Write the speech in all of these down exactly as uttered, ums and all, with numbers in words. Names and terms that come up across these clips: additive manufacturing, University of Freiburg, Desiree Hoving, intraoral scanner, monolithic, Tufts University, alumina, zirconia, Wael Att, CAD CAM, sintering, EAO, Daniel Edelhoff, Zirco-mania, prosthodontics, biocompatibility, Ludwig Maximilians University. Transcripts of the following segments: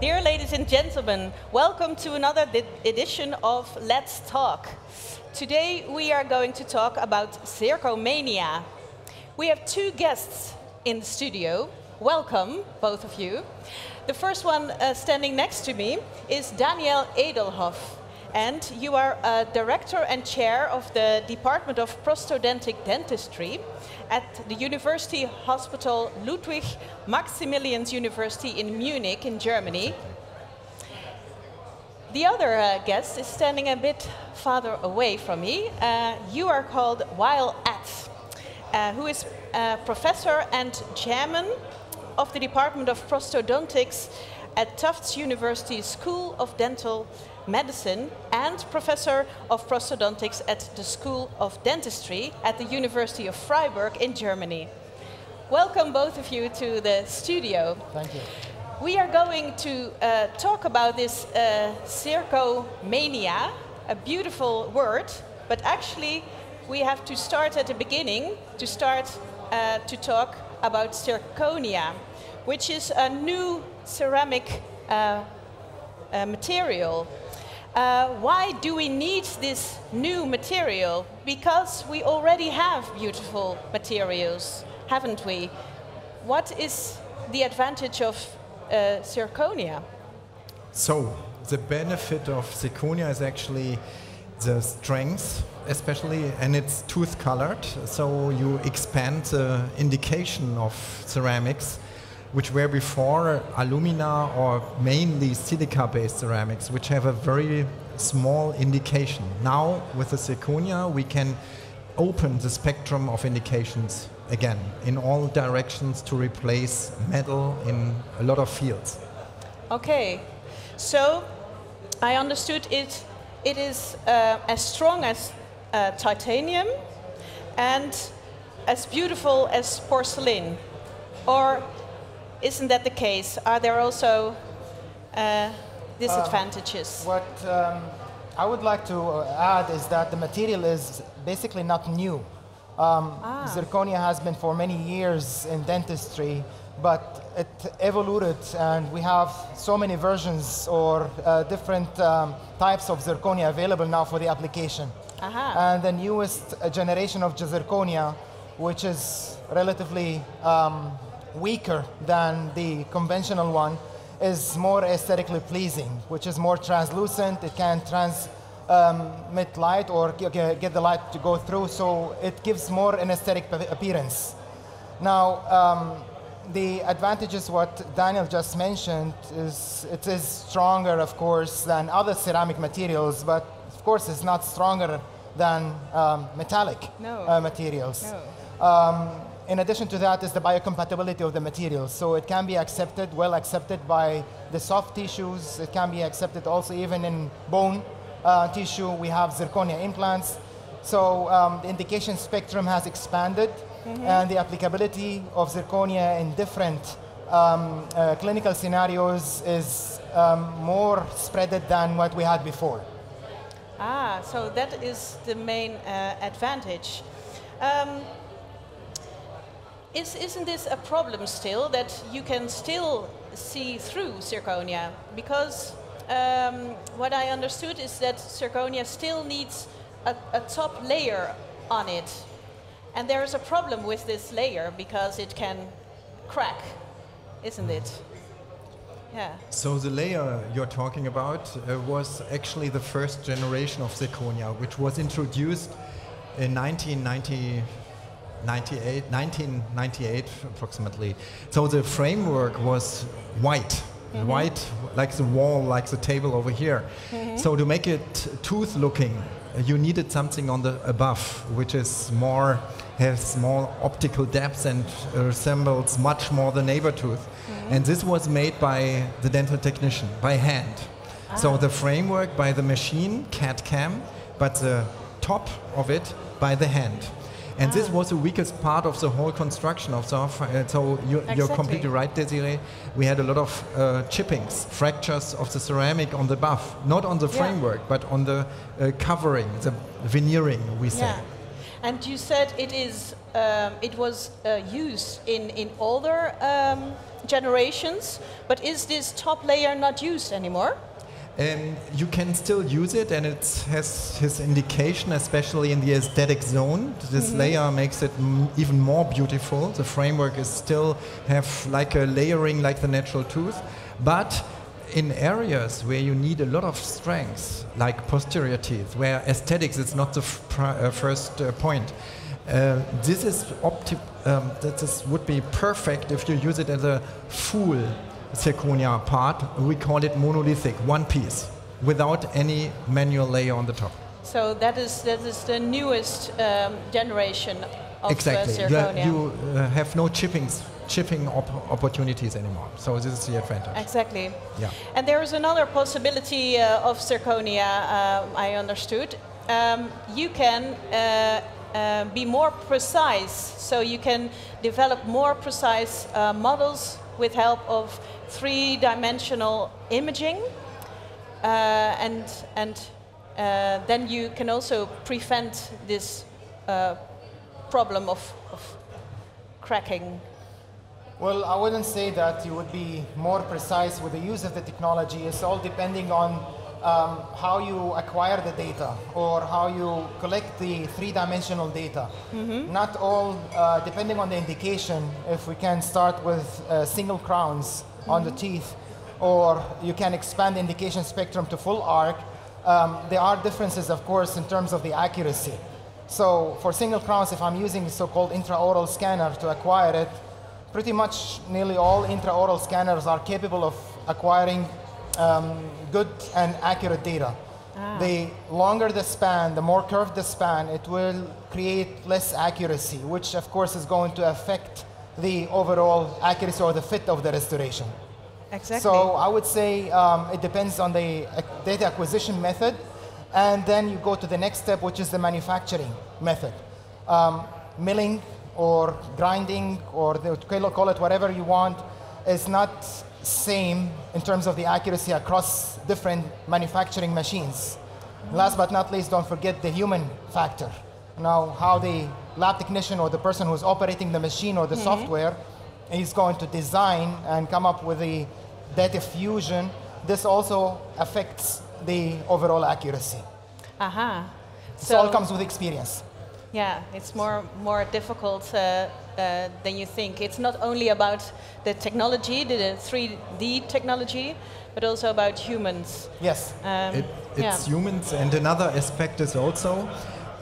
Dear ladies and gentlemen, welcome to another edition of Let's Talk. Today we are going to talk about Zirco-mania. We have two guests in the studio. Welcome, both of you. The first one uh, standing next to me is Daniel Edelhoff. And you are uh, director and chair of the Department of Prosthodontic Dentistry at the University Hospital Ludwig Maximilians University in Munich, in Germany. The other uh, guest is standing a bit farther away from me. Uh, you are called Wael Att, uh, who is uh, professor and chairman of the Department of Prosthodontics at Tufts University School of Dental Medicine and professor of prosthodontics at the School of Dentistry at the University of Freiburg in Germany. Welcome both of you to the studio. Thank you. We are going to uh, talk about this uh, Zirco-mania, a beautiful word, but actually we have to start at the beginning to start uh, to talk about zirconia, which is a new ceramic uh, uh, material. Uh, why do we need this new material? Because we already have beautiful materials, haven't we? What is the advantage of uh, zirconia? So, the benefit of zirconia is actually the strength, especially, and it's tooth colored, so you expand the indication of ceramics, which were before alumina or mainly silica-based ceramics, which have a very small indication. Now, with the zirconia, we can open the spectrum of indications again in all directions to replace metal in a lot of fields. Okay, so I understood it, it is uh, as strong as uh, titanium and as beautiful as porcelain, or isn't that the case? Are there also uh, disadvantages? Um, what um, I would like to add is that the material is basically not new. Um, ah. Zirconia has been for many years in dentistry, but it evolved, and we have so many versions or uh, different um, types of zirconia available now for the application. Aha. And the newest generation of zirconia, which is relatively um, weaker than the conventional one, is more aesthetically pleasing, which is more translucent. It can transmit um, light or get the light to go through, so it gives more an aesthetic appearance. Now, um, the advantages what Daniel just mentioned is it is stronger, of course, than other ceramic materials, but of course it's not stronger than um, metallic no. uh, materials. No. Um, In addition to that is the biocompatibility of the materials. So it can be accepted, well accepted by the soft tissues. It can be accepted also even in bone uh, tissue. We have zirconia implants. So um, the indication spectrum has expanded, mm-hmm. and the applicability of zirconia in different um, uh, clinical scenarios is um, more spread than what we had before. Ah, so that is the main uh, advantage. Um, Is, isn't this a problem still, that you can still see through zirconia? Because um, what I understood is that zirconia still needs a, a top layer on it. And there is a problem with this layer because it can crack, isn't it? Yeah. So the layer you're talking about uh, was actually the first generation of zirconia, which was introduced in nineteen ninety-eight, nineteen ninety-eight approximately. So the framework was white, mm-hmm. white like the wall, like the table over here. Mm-hmm. So to make it tooth looking, you needed something on the above, which is more, has more optical depth and resembles much more the neighbor tooth. Mm-hmm. And this was made by the dental technician, by hand. Ah. So the framework by the machine, C A D C A M, but the top of it by the hand. And ah. this was the weakest part of the whole construction of software. So you, exactly. you're completely right, Desiree. We had a lot of uh, chippings, fractures of the ceramic on the buff, not on the framework, yeah. but on the uh, covering, the veneering, we say. Yeah. And you said it is um, it was uh, used in in older um, generations, but is this top layer not used anymore? Um, you can still use it, and it has his indication, especially in the aesthetic zone. This mm-hmm. layer makes it m even more beautiful. The framework is still have like a layering like the natural tooth, but in areas where you need a lot of strength, like posterior teeth, where aesthetics is not the f pr uh, first uh, point, uh, this is opti um, that this would be perfect if you use it as a full zirconia part. We call it monolithic, one piece, without any manual layer on the top. So that is that is the newest um, generation of exactly. uh, zirconia. You uh, have no chippings. Shipping op opportunities anymore. So this is the advantage. Exactly. Yeah. And there is another possibility uh, of zirconia, uh, I understood. Um, you can uh, uh, be more precise, so you can develop more precise uh, models with help of three-dimensional imaging. Uh, and and uh, then you can also prevent this uh, problem of, of cracking. Well, I wouldn't say that you would be more precise with the use of the technology. It's all depending on um, how you acquire the data or how you collect the three-dimensional data. Mm-hmm. Not all, uh, depending on the indication, if we can start with uh, single crowns mm-hmm. on the teeth, or you can expand the indication spectrum to full arc. Um, there are differences, of course, in terms of the accuracy. So for single crowns, if I'm using the so-called intraoral scanner to acquire it, pretty much nearly all intraoral scanners are capable of acquiring um, good and accurate data. Ah. The longer the span, the more curved the span, it will create less accuracy, which of course is going to affect the overall accuracy or the fit of the restoration. Exactly. So I would say um, it depends on the data acquisition method, and then you go to the next step, which is the manufacturing method. Um, milling, or grinding, or the, call it whatever you want, is not same in terms of the accuracy across different manufacturing machines. Mm. Last but not least, don't forget the human factor. Now, how the lab technician or the person who's operating the machine or the mm-hmm. software is going to design and come up with the data fusion, this also affects the overall accuracy. Uh-huh. This so all comes with experience. Yeah, it's more more difficult uh, uh, than you think. It's not only about the technology, the three D technology, but also about humans. Yes, um, it, it's yeah. humans. And another aspect is also uh,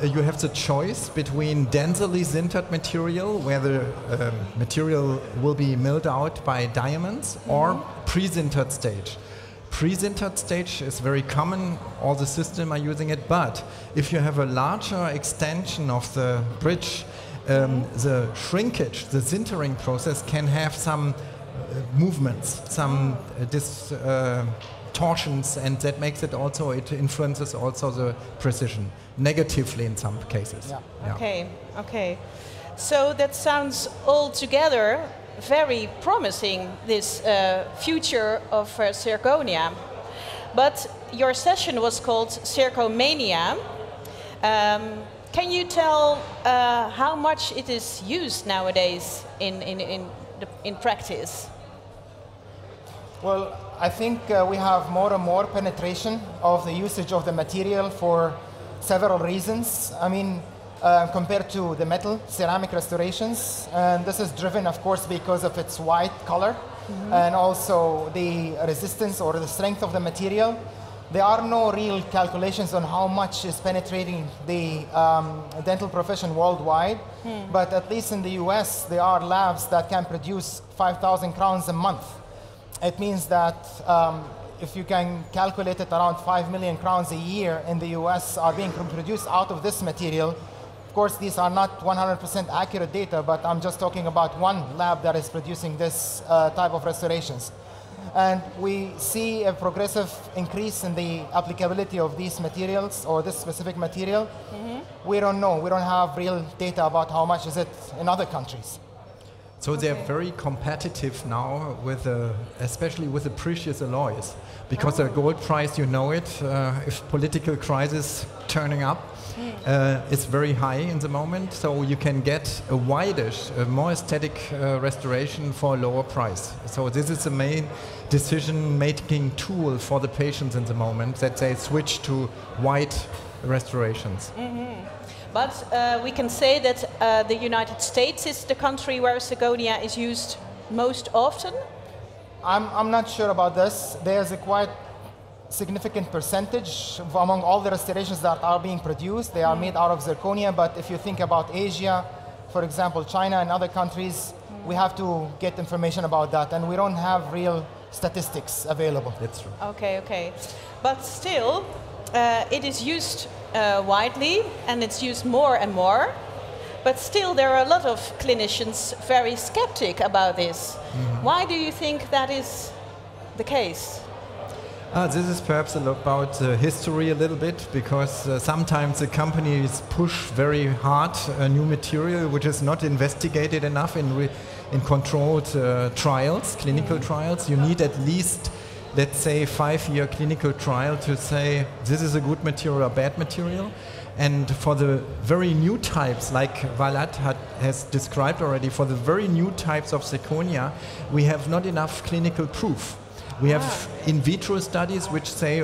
you have the choice between densely sintered material, where the um, material will be milled out by diamonds, mm-hmm. or pre-sintered stage. Pre-sintered stage is very common, all the systems are using it, but if you have a larger extension of the bridge, um, the shrinkage, the sintering process can have some uh, movements, some uh, dis, uh, torsions, and that makes it also, it influences also the precision, negatively in some cases. Yeah. Yeah. Okay, okay. So that sounds all together very promising, this uh, future of uh, zirconia. But your session was called Zirco-mania. Um, can you tell uh, how much it is used nowadays in, in, in, the, in practice? Well, I think uh, we have more and more penetration of the usage of the material for several reasons. I mean, Uh, compared to the metal ceramic restorations, and this is driven, of course, because of its white color mm-hmm. and also the resistance or the strength of the material. There are no real calculations on how much is penetrating the um, dental profession worldwide, mm. but at least in the U S there are labs that can produce five thousand crowns a month. It means that um, if you can calculate it, around five million crowns a year in the U S are being produced out of this material. Of course, these are not one hundred percent accurate data, but I'm just talking about one lab that is producing this uh, type of restorations. And we see a progressive increase in the applicability of these materials or this specific material. Mm-hmm. We don't know. We don't have real data about how much is it in other countries. So okay. They're very competitive now, with uh, especially with the precious alloys, because oh. the gold price, you know it, uh, if political crisis turning up, mm. uh, it's very high in the moment, so you can get a widish, a more aesthetic uh, restoration for a lower price. So this is the main decision-making tool for the patients in the moment, that they switch to wide restorations. Mm-hmm. But uh, we can say that uh, the United States is the country where zirconia is used most often? I'm, I'm not sure about this. There's a quite significant percentage among all the restorations that are being produced. They are mm. made out of zirconia, but if you think about Asia, for example, China and other countries, mm. we have to get information about that, and we don't have real statistics available. That's true. Okay, okay. But still, uh, it is used Uh, widely, and it's used more and more, but still there are a lot of clinicians very skeptic about this. Mm-hmm. Why do you think that is the case? Uh, this is perhaps a lot about uh, history a little bit, because uh, sometimes the companies push very hard a new material which is not investigated enough in, re in controlled uh, trials, clinical mm-hmm. trials. You need at least, let's say, five-year clinical trial to say this is a good material or bad material. And for the very new types, like Wael Att has described already, for the very new types of zirconia, we have not enough clinical proof. We have ah. in vitro studies which say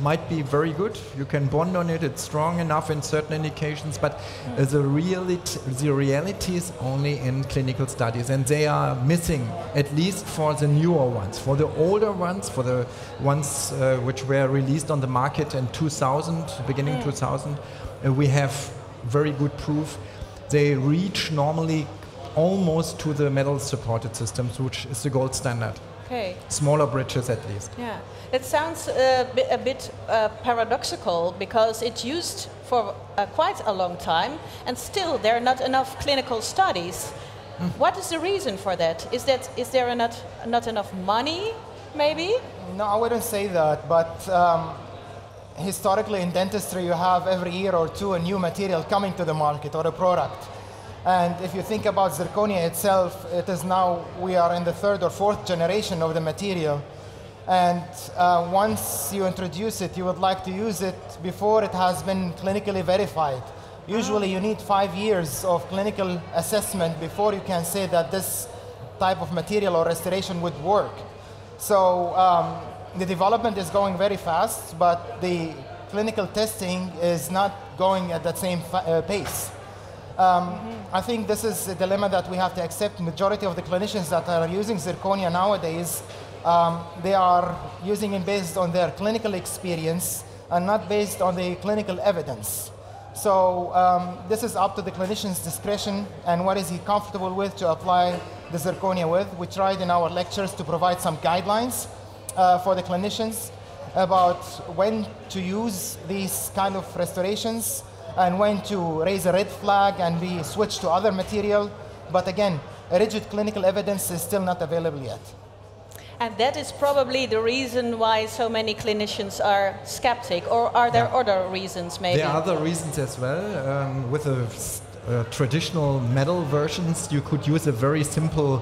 might be very good, you can bond on it, it's strong enough in certain indications, but uh, the, realit the reality is only in clinical studies, and they are missing, at least for the newer ones. For the older ones, for the ones uh, which were released on the market in two thousand, beginning mm. two thousand, uh, we have very good proof. They reach normally almost to the metal-supported systems, which is the gold standard. Okay. Smaller bridges, at least. Yeah, it sounds uh, bi a bit uh, paradoxical, because it's used for uh, quite a long time, and still there are not enough clinical studies. Mm. What is the reason for that? Is that is there not not enough money, maybe? No, I wouldn't say that. But um, historically, in dentistry, you have every year or two a new material coming to the market or a product. And if you think about zirconia itself, it is now, we are in the third or fourth generation of the material. And uh, once you introduce it, you would like to use it before it has been clinically verified. Usually you need five years of clinical assessment before you can say that this type of material or restoration would work. So um, the development is going very fast, but the clinical testing is not going at that same uh, pace. Um, mm-hmm. I think this is a dilemma that we have to accept. Majority of the clinicians that are using zirconia nowadays, um, they are using it based on their clinical experience and not based on the clinical evidence. So um, this is up to the clinician's discretion and what is he comfortable with to apply the zirconia with. We tried in our lectures to provide some guidelines uh, for the clinicians about when to use these kind of restorations, and when to raise a red flag and we switch to other material. But again, rigid clinical evidence is still not available yet. And that is probably the reason why so many clinicians are skeptic, or are there yeah. other reasons maybe? There are other reasons as well. Um, with the uh, traditional metal versions, you could use a very simple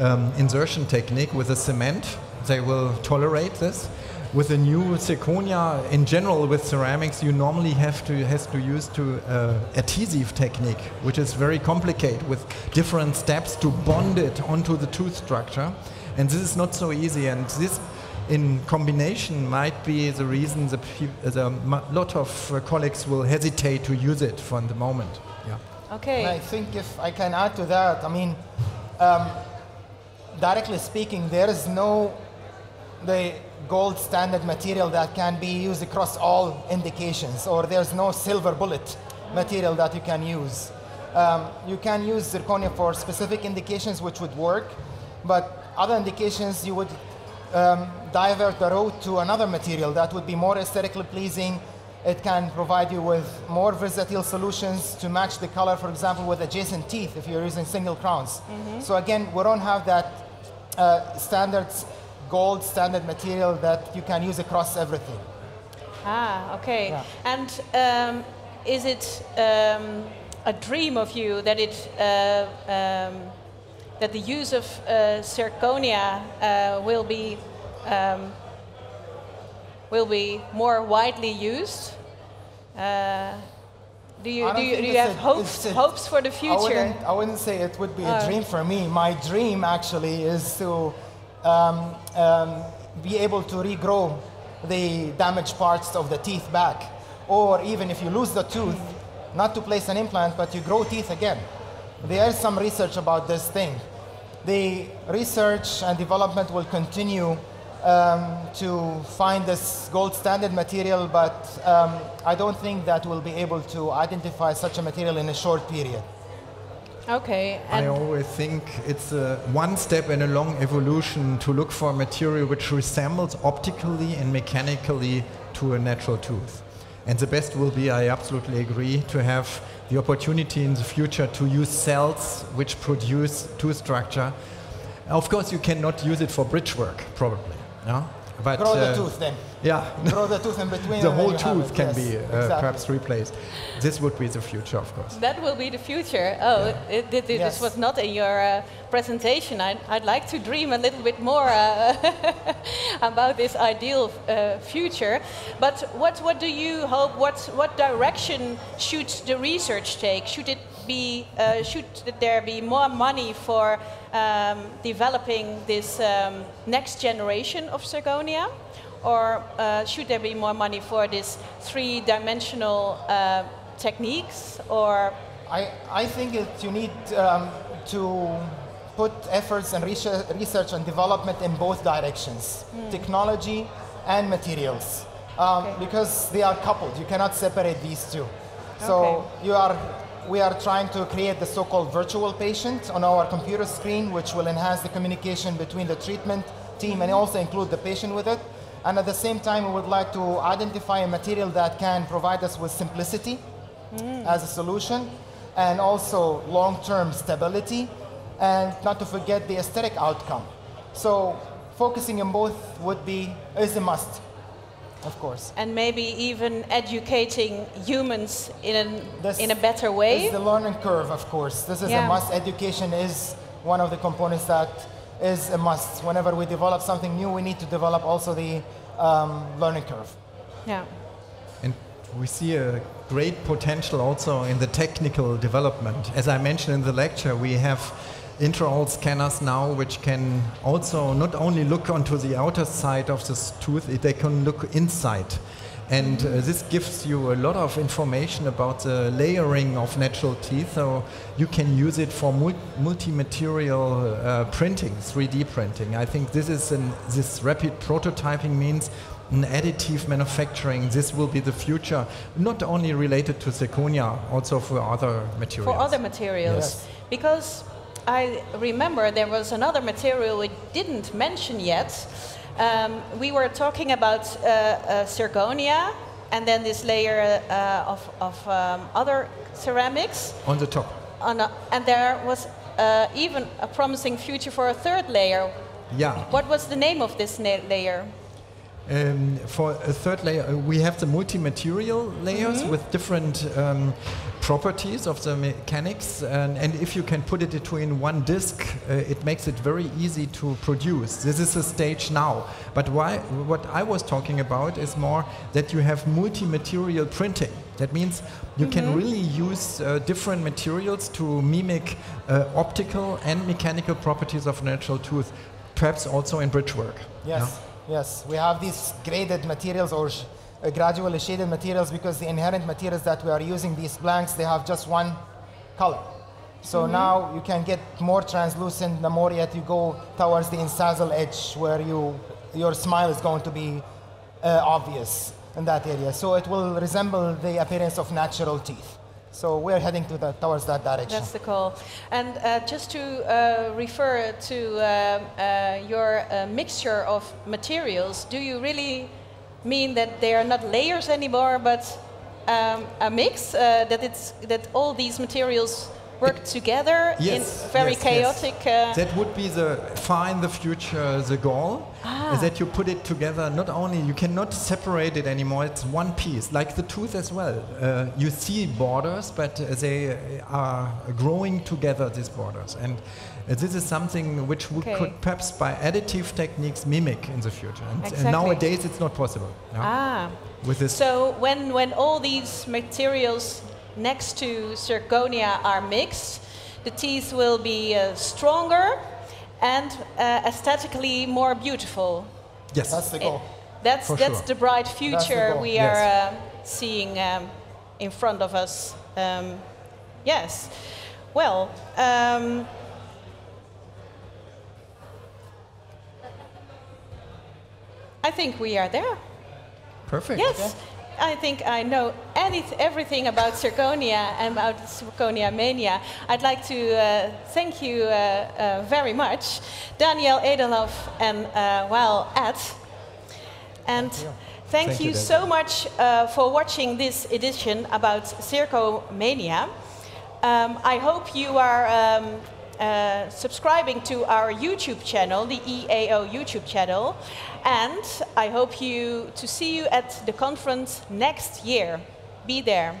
um, insertion technique with a cement. They will tolerate this. With a new zirconia, in general with ceramics, you normally have to has to use to uh, adhesive technique, which is very complicated, with different steps to bond it onto the tooth structure, and this is not so easy. And this, in combination, might be the reason the, the lot of uh, colleagues will hesitate to use it for the moment. Yeah. Okay. And I think if I can add to that, I mean, um, directly speaking, there is no the gold standard material that can be used across all indications, or there's no silver bullet material that you can use. Um, you can use zirconia for specific indications which would work, but other indications you would um, divert the road to another material that would be more aesthetically pleasing. It can provide you with more versatile solutions to match the color, for example, with adjacent teeth if you're using single crowns. Mm-hmm. So again, we don't have that uh, standards gold standard material that you can use across everything. Ah, okay. Yeah. And um, is it um, a dream of you that it uh, um, that the use of uh, zirconia uh, will be um, will be more widely used? Uh, do you do you, do you have a, hopes a, hopes for the future? I wouldn't, I wouldn't say it would be oh. a dream for me. My dream actually is to um, um, be able to regrow the damaged parts of the teeth back, or even if you lose the tooth, not to place an implant, but you grow teeth again. There is some research about this thing. The research and development will continue um, to find this gold standard material, but um, I don't think that we'll be able to identify such a material in a short period. Okay. I always think it's a one step in a long evolution to look for a material which resembles optically and mechanically to a natural tooth. And the best will be, I absolutely agree, to have the opportunity in the future to use cells which produce tooth structure. Of course, you cannot use it for bridge work, probably. No? But, grow uh, the tooth then. Yeah. Grow the tooth in between. The whole tooth can yes, be uh, exactly. perhaps replaced. This would be the future, of course. That will be the future. Oh, yeah. it, it, it, yes. This was not in your uh, presentation. I'd, I'd like to dream a little bit more uh, about this ideal uh, future. But what, what do you hope? What, what direction should the research take? Should it be? Uh, should there be more money for um, developing this um, next generation of zirconia? Or uh, should there be more money for this three-dimensional uh, techniques? Or I, I think that you need um, to put efforts and research and development in both directions, mm. technology and materials, um, okay. because they are coupled. You cannot separate these two. So okay. you are, we are trying to create the so-called virtual patient on our computer screen, which will enhance the communication between the treatment team mm-hmm. and also include the patient with it. And at the same time, we would like to identify a material that can provide us with simplicity mm. as a solution, and also long-term stability, and not to forget the aesthetic outcome. So focusing on both would be, is a must, of course. And maybe even educating humans in, an, in a better way? This is the learning curve, of course. This is yeah. a must. Education is one of the components that is a must. Whenever we develop something new, we need to develop also the um, learning curve. Yeah. And we see a great potential also in the technical development. As I mentioned in the lecture, we have intraoral scanners now which can also not only look onto the outer side of this tooth, they can look inside. And uh, this gives you a lot of information about the layering of natural teeth, so you can use it for multi-material uh, printing, three D printing. I think this is an, this rapid prototyping means an additive manufacturing. This will be the future, not only related to zirconia, also for other materials. For other materials, yes. Because I remember there was another material we didn't mention yet. Um, we were talking about uh, uh, zirconia, and then this layer uh, of, of um, other ceramics. On the top. On a, and there was uh, even a promising future for a third layer. Yeah. What was the name of this layer? Um, for a third layer, we have the multi-material layers mm-hmm. with different um, properties of the mechanics, and, and if you can put it between one disc, uh, it makes it very easy to produce. This is a stage now. But why, what I was talking about is more that you have multi-material printing. That means you mm-hmm. can really use uh, different materials to mimic uh, optical and mechanical properties of natural tooth, perhaps also in bridge work. Yes. Yeah? Yes, we have these graded materials or sh uh, gradually shaded materials, because the inherent materials that we are using, these blanks, they have just one color. So mm-hmm. now you can get more translucent the more yet you go towards the incisal edge, where you, your smile is going to be uh, obvious in that area. So it will resemble the appearance of natural teeth. So we're heading to the, towards that direction. That's the goal. And uh, just to uh, refer to uh, uh, your uh, mixture of materials, do you really mean that they are not layers anymore, but um, a mix? Uh, that it's that all these materials work together yes, in very yes, chaotic. Yes. Uh, that would be the far in the future the goal ah. is that you put it together. Not only you cannot separate it anymore; it's one piece, like the tooth as well. Uh, you see borders, but they are growing together. These borders, and Uh, this is something which we okay. could perhaps by additive techniques mimic in the future. And, exactly. and nowadays it's not possible. No? Ah. With this so when, when all these materials next to zirconia are mixed, the teeth will be uh, stronger and uh, aesthetically more beautiful. Yes. That's the goal. It, that's that's sure. the bright future the we yes. are uh, seeing um, in front of us. Um, yes. Well, um, I think we are there. Perfect. Yes. Okay. I think I know everything about zirconia and about zirconia mania. I'd like to uh, thank you uh, uh, very much, Daniel Edelhoff and uh, Wael Att. And thank you, thank thank you, you so much uh, for watching this edition about zircomania. Um, I hope you are um, uh, subscribing to our YouTube channel, the E A O YouTube channel. And I hope you to see you at the conference next year. Be there.